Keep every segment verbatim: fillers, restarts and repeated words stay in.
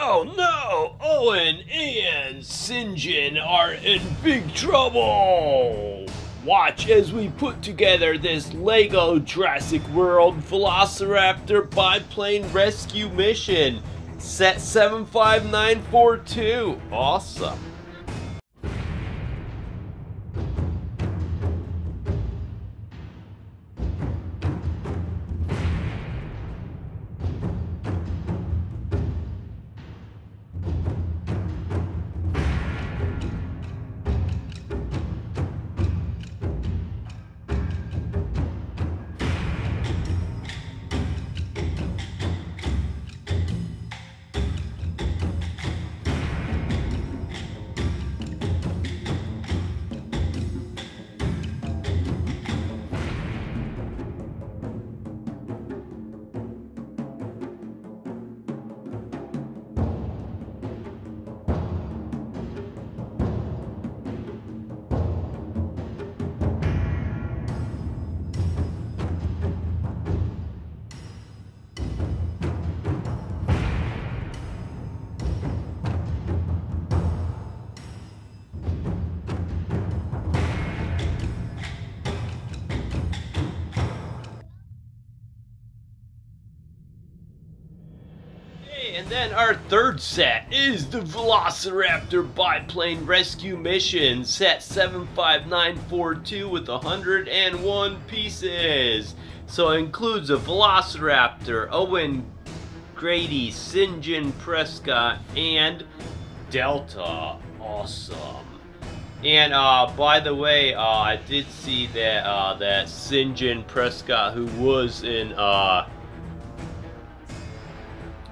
Oh no! Owen and Sinjin are in big trouble! Watch as we put together this LEGO Jurassic World Velociraptor biplane rescue mission. Set seven five nine four two. Awesome. And then our third set is the Velociraptor biplane rescue mission, set seven five nine four two with one hundred and one pieces. So it includes a Velociraptor, Owen Grady, Sinjin Prescott, and Delta. Awesome. And uh, by the way, uh, I did see that uh, that Sinjin Prescott, who was in uh,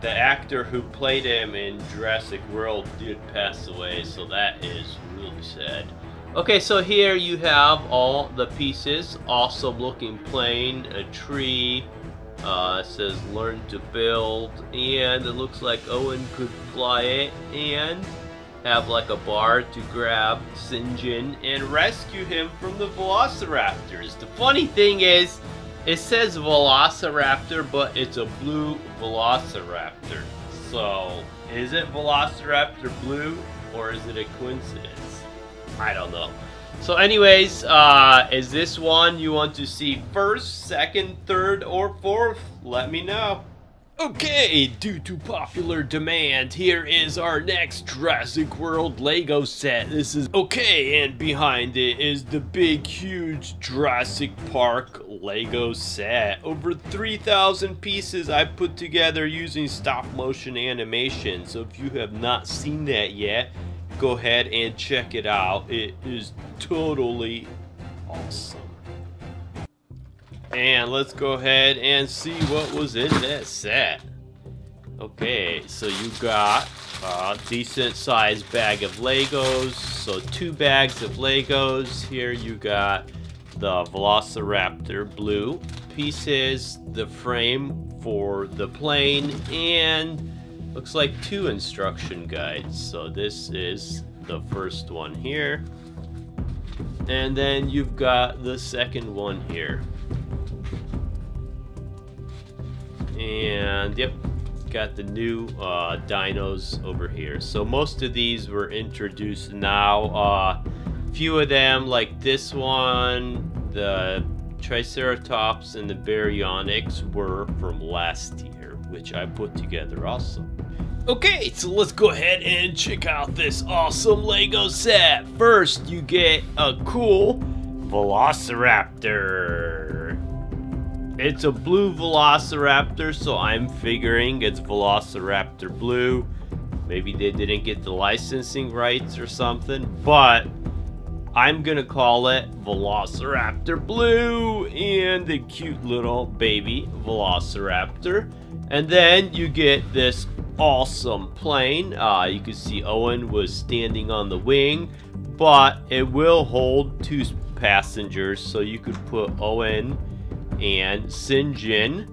the actor who played him in Jurassic World, did pass away, so that is really sad. Okay, so here you have all the pieces. Awesome looking plane, a tree, uh, it says learn to build, and it looks like Owen could fly it and have like a bar to grab Sinjin and rescue him from the Velociraptors. The funny thing is, it says Velociraptor, but it's a blue Velociraptor. So, is it Velociraptor blue, or is it a coincidence? I don't know. So anyways, uh, is this one you want to see first, second, third, or fourth? Let me know. Okay, due to popular demand, here is our next Jurassic World LEGO set. This is okay, and behind it is the big, huge Jurassic Park LEGO set. Over three thousand pieces I put together using stop motion animation. So if you have not seen that yet, go ahead and check it out. It is totally awesome. And let's go ahead and see what was in that set. Okay, so you got a decent sized bag of Legos. So two bags of Legos. Here you got the Velociraptor blue pieces, the frame for the plane, and looks like two instruction guides. So this is the first one here. And then you've got the second one here. And yep, got the new uh, dinos over here. So most of these were introduced now. Uh, few of them, like this one, the Triceratops and the Baryonyx, were from last year, which I put together also. Okay, so let's go ahead and check out this awesome LEGO set. First, you get a cool Velociraptor. It's a blue Velociraptor, so I'm figuring it's Velociraptor blue. Maybe they didn't get the licensing rights or something, but I'm gonna call it Velociraptor blue and the cute little baby Velociraptor. And then you get this awesome plane. Uh, you can see Owen was standing on the wing, but it will hold two passengers, so you could put Owen and Sinjin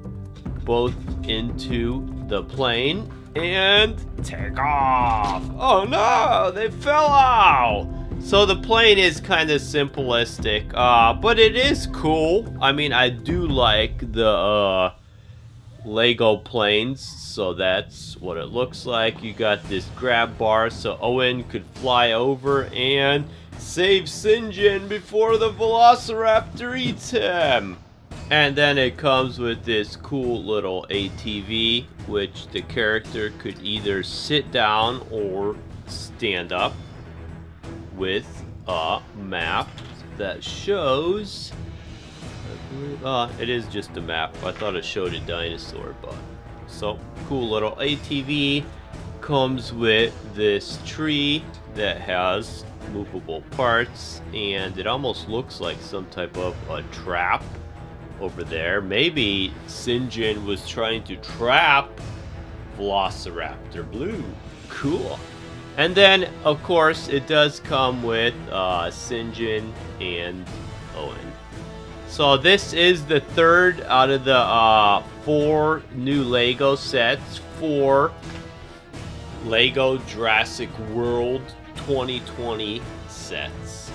both into the plane and take off. Oh no, they fell out. So the plane is kind of simplistic, uh, but it is cool. I mean, I do like the uh, LEGO planes, so that's what it looks like. You got this grab bar so Owen could fly over and save Sinjin before the Velociraptor eats him. And then it comes with this cool little A T V, which the character could either sit down or stand up, with a map that shows, I believe, uh, it is just a map. I thought it showed a dinosaur, but so cool little A T V. Comes with this tree that has movable parts, and it almost looks like some type of a trap over there. Maybe Sinjin was trying to trap Velociraptor Blue. Cool. And then, of course, it does come with uh, Sinjin and Owen. So this is the third out of the uh, four new LEGO sets for LEGO Jurassic World twenty twenty sets.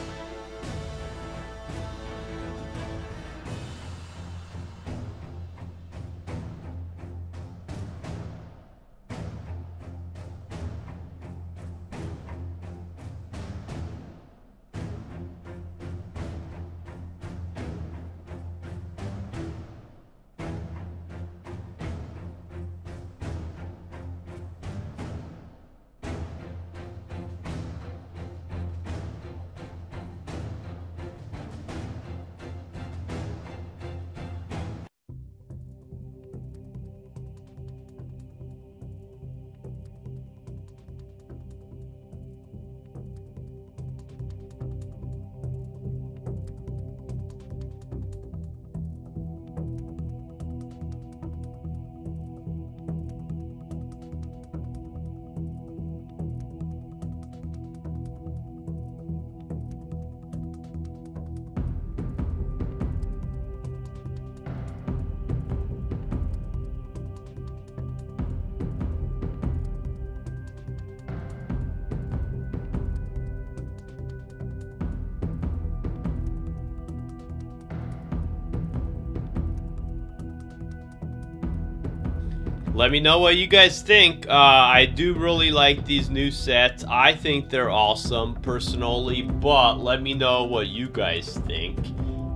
Let me know what you guys think. Uh, I do really like these new sets. I think they're awesome personally, but let me know what you guys think.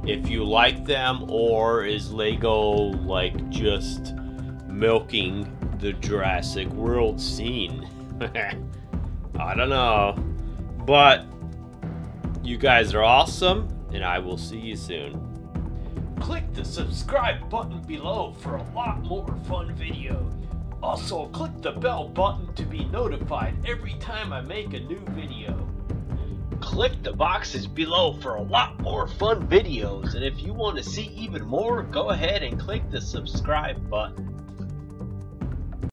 If you like them, or is LEGO like just milking the Jurassic World scene? I don't know. But you guys are awesome, and I will see you soon. Click the subscribe button below for a lot more fun videos. Also, click the bell button to be notified every time I make a new video. Click the boxes below for a lot more fun videos, and if you want to see even more, go ahead and click the subscribe button.